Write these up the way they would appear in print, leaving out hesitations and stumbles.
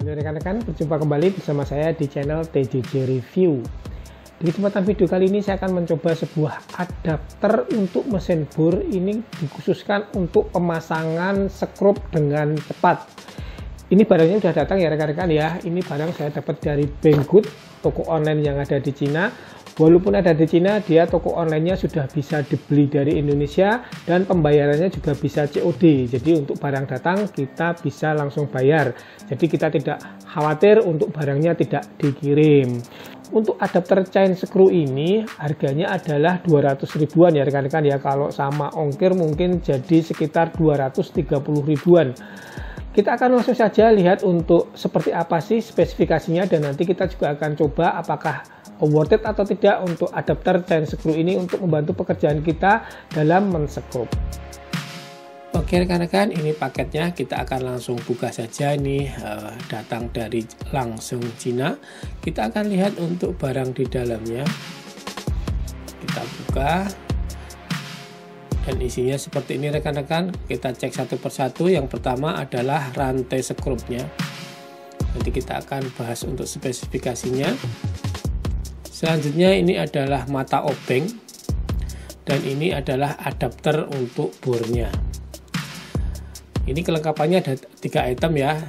Halo rekan-rekan, berjumpa kembali bersama saya di channel TJJ Review. Di kesempatan video kali ini saya akan mencoba sebuah adapter untuk mesin bor. Ini dikhususkan untuk pemasangan skrup dengan cepat. Ini barangnya sudah datang ya rekan-rekan ya. Ini barang saya dapat dari Banggood, toko online yang ada di Cina. Walaupun ada di Cina, dia toko onlinenya sudah bisa dibeli dari Indonesia dan pembayarannya juga bisa COD. Jadi untuk barang datang kita bisa langsung bayar. Jadi kita tidak khawatir untuk barangnya tidak dikirim. Untuk adapter chain screw ini harganya adalah 200 ribuan ya rekan-rekan ya. Kalau sama ongkir mungkin jadi sekitar 230 ribuan. Kita akan langsung saja lihat untuk seperti apa sih spesifikasinya, dan nanti kita juga akan coba apakah worth it atau tidak untuk adapter chain screw ini untuk membantu pekerjaan kita dalam mensekrup. Oke rekan-rekan, ini paketnya kita akan langsung buka saja. Nih datang dari langsung Cina. Kita akan lihat untuk barang di dalamnya. Kita buka dan isinya seperti ini rekan-rekan. Kita cek satu persatu. Yang pertama adalah rantai skrupnya. Nanti kita akan bahas untuk spesifikasinya. Selanjutnya ini adalah mata obeng, dan ini adalah adapter untuk bornya. Ini kelengkapannya ada 3 item ya,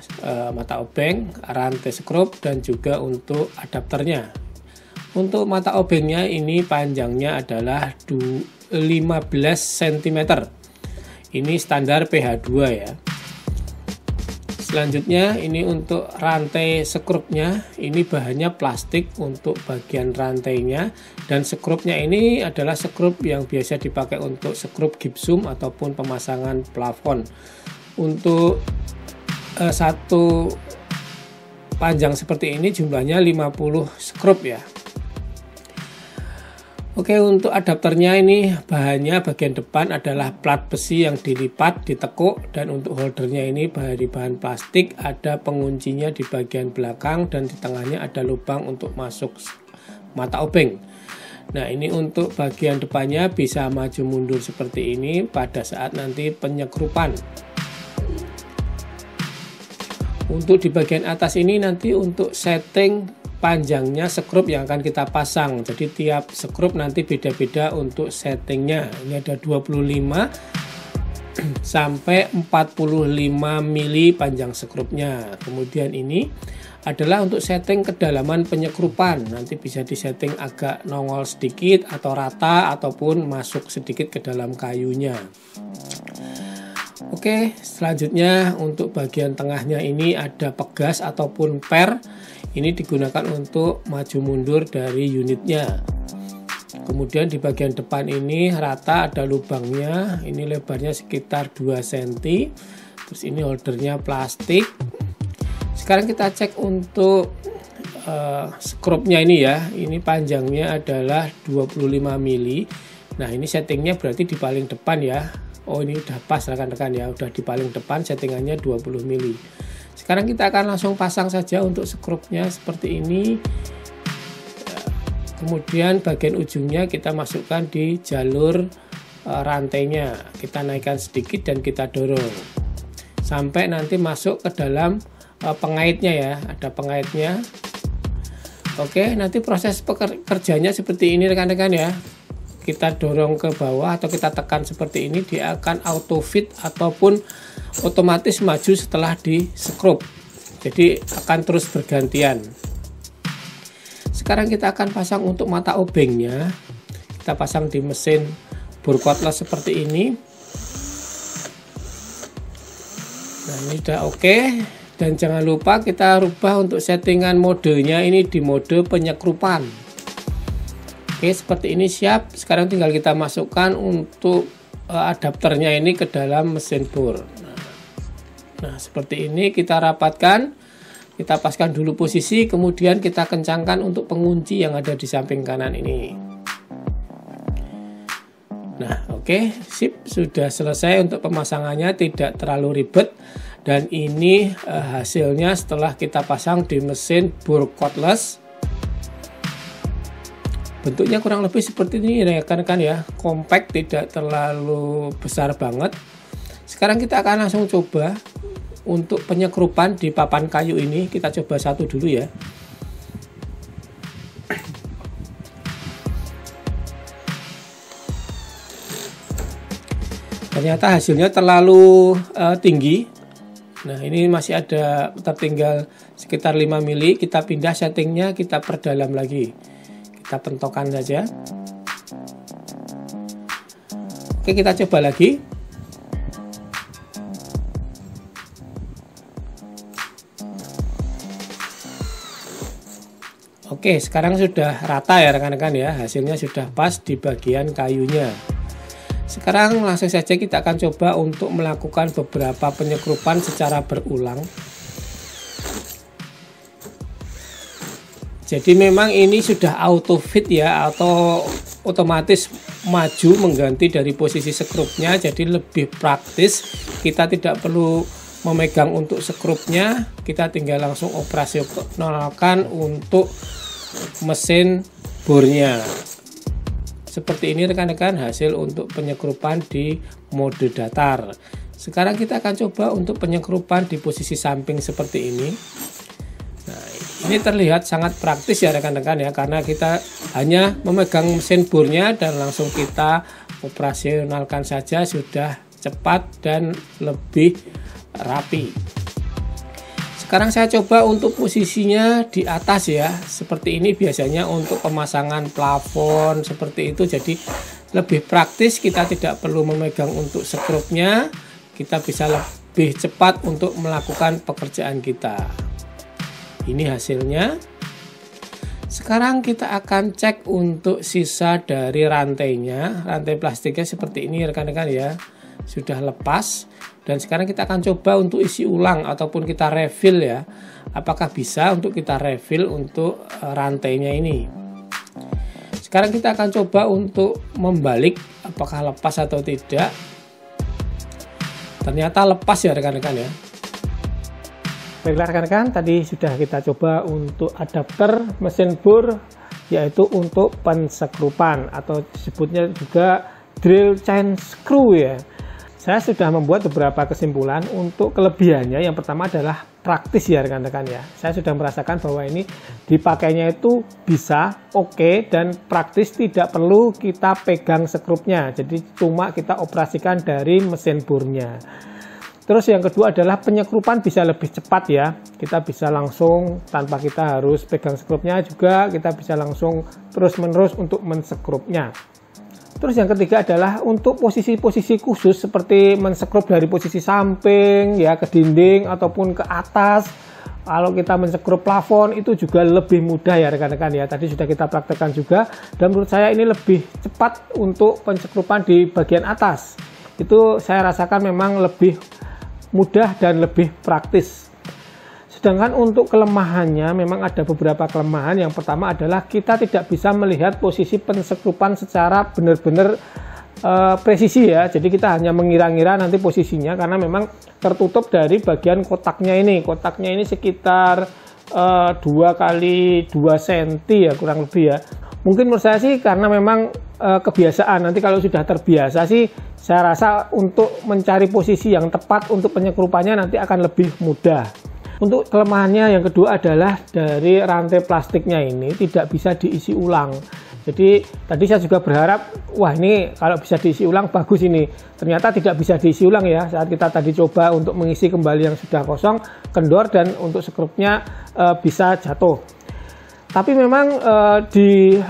mata obeng, rantai skrup, dan juga untuk adapternya. Untuk mata obengnya ini panjangnya adalah 15 cm. Ini standar PH2 ya. Selanjutnya ini untuk rantai skrupnya, ini bahannya plastik untuk bagian rantainya, dan skrupnya ini adalah skrup yang biasa dipakai untuk skrup gypsum ataupun pemasangan plafon. Untuk satu panjang seperti ini jumlahnya 50 skrup ya. Oke, untuk adapternya ini bahannya bagian depan adalah plat besi yang dilipat, ditekuk, dan untuk holdernya ini dari bahan plastik, ada penguncinya di bagian belakang, dan di tengahnya ada lubang untuk masuk mata obeng. Nah, ini untuk bagian depannya bisa maju mundur seperti ini pada saat nanti penyekrupan. Untuk di bagian atas ini nanti untuk setting panjangnya skrup yang akan kita pasang. Jadi tiap skrup nanti beda-beda untuk settingnya. Ini ada 25 sampai 45 mili panjang skrupnya. Kemudian ini adalah untuk setting kedalaman penyekrupan. Nanti bisa disetting agak nongol sedikit atau rata ataupun masuk sedikit ke dalam kayunya. Oke, selanjutnya untuk bagian tengahnya ini ada pegas ataupun per. Ini digunakan untuk maju mundur dari unitnya. Kemudian di bagian depan ini rata, ada lubangnya. Ini lebarnya sekitar 2 cm. Terus ini holdernya plastik. Sekarang kita cek untuk skrupnya ini ya. Ini panjangnya adalah 25 mili. Nah, ini settingnya berarti di paling depan ya. Oh, ini udah pas rekan-rekan ya. Udah di paling depan, settingannya 20 mili. Sekarang kita akan langsung pasang saja untuk skrupnya seperti ini. Kemudian bagian ujungnya kita masukkan di jalur rantainya. Kita naikkan sedikit dan kita dorong sampai nanti masuk ke dalam pengaitnya ya. Ada pengaitnya. Oke, nanti proses kerjanya seperti ini rekan-rekan ya. Kita dorong ke bawah atau kita tekan seperti ini, dia akan auto fit ataupun otomatis maju setelah di skrup. Jadi akan terus bergantian. Sekarang kita akan pasang untuk mata obengnya. Kita pasang di mesin bor cordless seperti ini. Nah, ini sudah oke. Dan jangan lupa kita rubah untuk settingan modenya ini di mode penyekrupan. Oke, seperti ini siap. Sekarang tinggal kita masukkan untuk adapternya ini ke dalam mesin bor. Nah, seperti ini kita rapatkan. Kita paskan dulu posisi, kemudian kita kencangkan untuk pengunci yang ada di samping kanan ini. Nah, oke, sip, sudah selesai untuk pemasangannya, tidak terlalu ribet. Dan ini hasilnya setelah kita pasang di mesin bor cordless. Bentuknya kurang lebih seperti ini rekan-rekan ya, compact, tidak terlalu besar banget. Sekarang kita akan langsung coba untuk penyekrupan di papan kayu ini kita coba satu dulu ya. Ternyata hasilnya terlalu tinggi. Nah, ini masih ada tertinggal sekitar 5 mili. Kita pindah settingnya, kita perdalam lagi. Kita pentokkan saja. Oke, kita coba lagi. Oke, sekarang sudah rata ya rekan-rekan ya. Hasilnya sudah pas di bagian kayunya. Sekarang langsung saja kita akan coba untuk melakukan beberapa penyekrupan secara berulang. Jadi memang ini sudah auto fit ya, atau otomatis maju mengganti dari posisi sekrupnya. Jadi lebih praktis, kita tidak perlu memegang untuk sekrupnya, kita tinggal langsung operasionalkan untuk mesin bornya. Seperti ini rekan-rekan hasil untuk penyekrupan di mode datar. Sekarang kita akan coba untuk penyekrupan di posisi samping seperti ini. Nah, ini terlihat sangat praktis ya rekan-rekan ya, karena kita hanya memegang mesin burnya dan langsung kita operasionalkan saja, sudah cepat dan lebih rapi. Sekarang saya coba untuk posisinya di atas ya. Seperti ini biasanya untuk pemasangan plafon seperti itu. Jadi lebih praktis, kita tidak perlu memegang untuk sekrupnya. Kita bisa lebih cepat untuk melakukan pekerjaan kita. Ini hasilnya. Sekarang kita akan cek untuk sisa dari rantainya. Rantai plastiknya seperti ini rekan-rekan ya, sudah lepas. Dan sekarang kita akan coba untuk isi ulang ataupun kita refill ya, apakah bisa untuk kita refill untuk rantainya ini. Sekarang kita akan coba untuk membalik apakah lepas atau tidak. Ternyata lepas ya rekan-rekan ya. Baiklah rekan-rekan, tadi sudah kita coba untuk adapter mesin bor, yaitu untuk pensekrupan atau disebutnya juga drill chain screw ya. Saya sudah membuat beberapa kesimpulan untuk kelebihannya. Yang pertama adalah praktis ya rekan-rekan ya. Saya sudah merasakan bahwa ini dipakainya itu bisa, oke, dan praktis, tidak perlu kita pegang sekrupnya. Jadi cuma kita operasikan dari mesin burnya. Terus yang kedua adalah penyekrupan bisa lebih cepat ya. Kita bisa langsung tanpa kita harus pegang sekrupnya juga, kita bisa langsung terus-menerus untuk mensekrupnya. Terus yang ketiga adalah untuk posisi-posisi khusus seperti mensekrup dari posisi samping ya, ke dinding ataupun ke atas. Kalau kita mensekrup plafon itu juga lebih mudah ya rekan-rekan ya. Tadi sudah kita praktekkan juga, dan menurut saya ini lebih cepat untuk pensekrupan di bagian atas. Itu saya rasakan memang lebih mudah dan lebih praktis. Sedangkan untuk kelemahannya memang ada beberapa kelemahan. Yang pertama adalah kita tidak bisa melihat posisi pensekrupan secara benar-benar presisi ya. Jadi kita hanya mengira-ngira nanti posisinya, karena memang tertutup dari bagian kotaknya ini. Kotaknya ini sekitar 2 x 2 cm ya, kurang lebih ya. Mungkin menurut saya sih karena memang kebiasaan. Nanti kalau sudah terbiasa sih, saya rasa untuk mencari posisi yang tepat untuk penyekrupannya nanti akan lebih mudah. Untuk kelemahannya yang kedua adalah dari rantai plastiknya ini tidak bisa diisi ulang. Jadi tadi saya juga berharap, wah ini kalau bisa diisi ulang bagus ini. Ternyata tidak bisa diisi ulang ya. Saat kita tadi coba untuk mengisi kembali yang sudah kosong, kendor, dan untuk sekrupnya bisa jatuh. Tapi memang di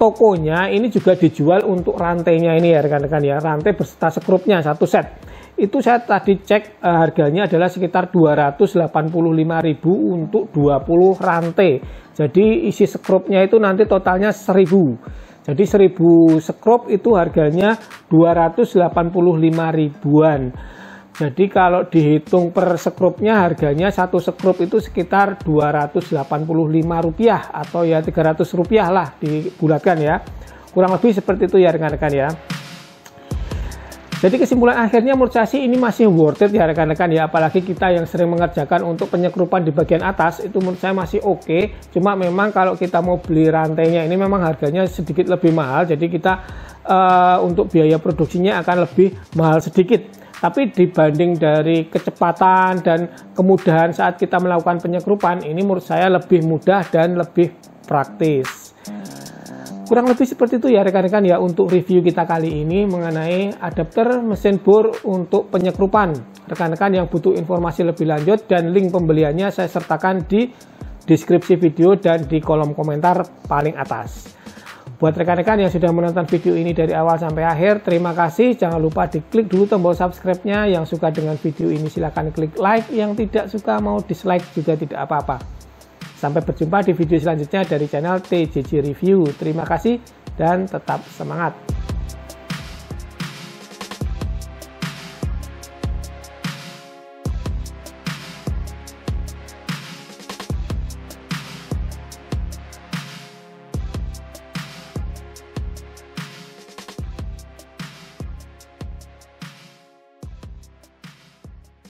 tokonya ini juga dijual untuk rantainya ini ya rekan-rekan ya. Rantai berserta sekrupnya satu set. Itu saya tadi cek harganya adalah sekitar 285.000 untuk 20 rantai. Jadi isi sekrupnya itu nanti totalnya 1.000. Jadi 1.000 sekrup itu harganya 285.000-an. Jadi kalau dihitung per sekrupnya, harganya satu sekrup itu sekitar 285 rupiah atau ya 300 rupiah lah dibulatkan ya. Kurang lebih seperti itu ya rekan-rekan ya. Jadi kesimpulan akhirnya menurut saya sih ini masih worth it ya rekan-rekan ya. Apalagi kita yang sering mengerjakan untuk penyekrupan di bagian atas itu menurut saya masih oke. Cuma memang kalau kita mau beli rantainya ini memang harganya sedikit lebih mahal. Jadi kita untuk biaya produksinya akan lebih mahal sedikit. Tapi dibanding dari kecepatan dan kemudahan saat kita melakukan penyegerupan, ini menurut saya lebih mudah dan lebih praktis. Kurang lebih seperti itu ya rekan-rekan ya untuk review kita kali ini mengenai adapter mesin bor untuk penyekrupan. Rekan-rekan yang butuh informasi lebih lanjut dan link pembeliannya saya sertakan di deskripsi video dan di kolom komentar paling atas. Buat rekan-rekan yang sudah menonton video ini dari awal sampai akhir, terima kasih. Jangan lupa diklik dulu tombol subscribe-nya. Yang suka dengan video ini silahkan klik like, yang tidak suka mau dislike juga tidak apa-apa. Sampai berjumpa di video selanjutnya dari channel TJJ Review. Terima kasih dan tetap semangat.